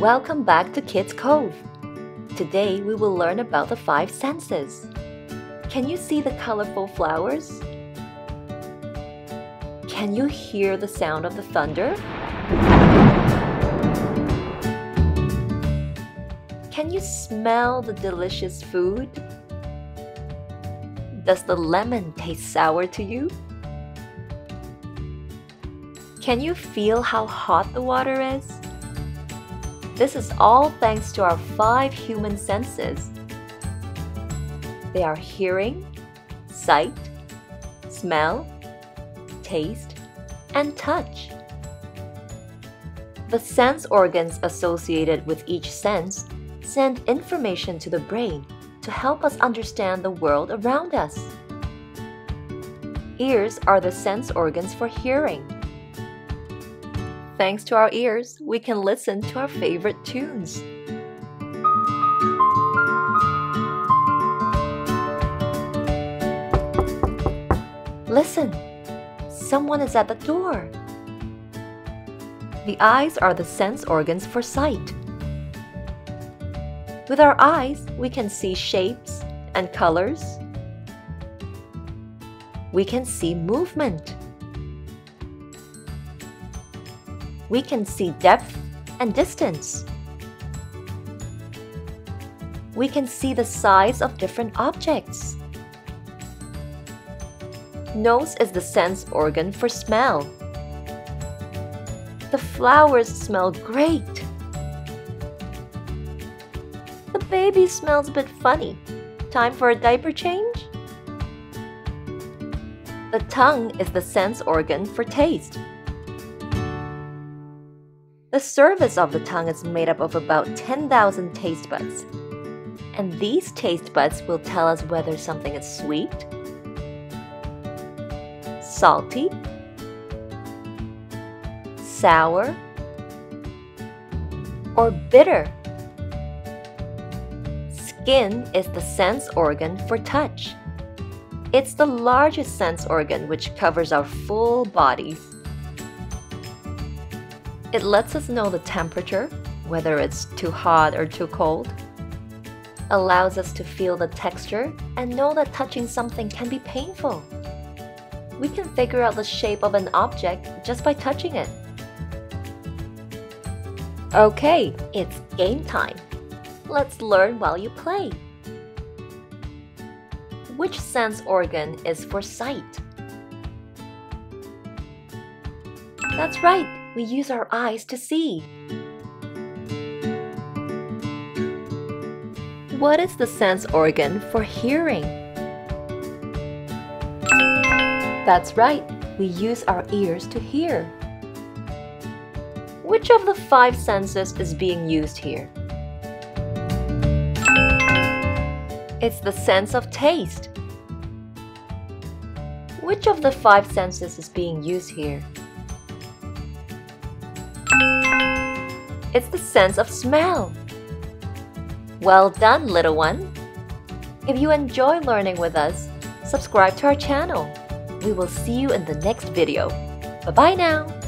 Welcome back to Kids Cove. Today we will learn about the five senses. Can you see the colorful flowers? Can you hear the sound of the thunder? Can you smell the delicious food? Does the lemon taste sour to you? Can you feel how hot the water is? This is all thanks to our five human senses. They are hearing, sight, smell, taste, and touch. The sense organs associated with each sense send information to the brain to help us understand the world around us. Ears are the sense organs for hearing. Thanks to our ears, we can listen to our favorite tunes. Listen! Someone is at the door. The eyes are the sense organs for sight. With our eyes, we can see shapes and colors. We can see movement. We can see depth and distance. We can see the size of different objects. Nose is the sense organ for smell. The flowers smell great. The baby smells a bit funny. Time for a diaper change? The tongue is the sense organ for taste. The surface of the tongue is made up of about 10,000 taste buds. And these taste buds will tell us whether something is sweet, salty, sour, or bitter. Skin is the sense organ for touch. It's the largest sense organ which covers our full bodies. It lets us know the temperature, whether it's too hot or too cold. Allows us to feel the texture and know that touching something can be painful. We can figure out the shape of an object just by touching it. Okay, it's game time. Let's learn while you play. Which sense organ is for sight? That's right. We use our eyes to see. What is the sense organ for hearing? That's right, we use our ears to hear. Which of the five senses is being used here? It's the sense of taste. Which of the five senses is being used here? It's the sense of smell. Well done, little one. If you enjoy learning with us, subscribe to our channel. We will see you in the next video. Bye-bye now.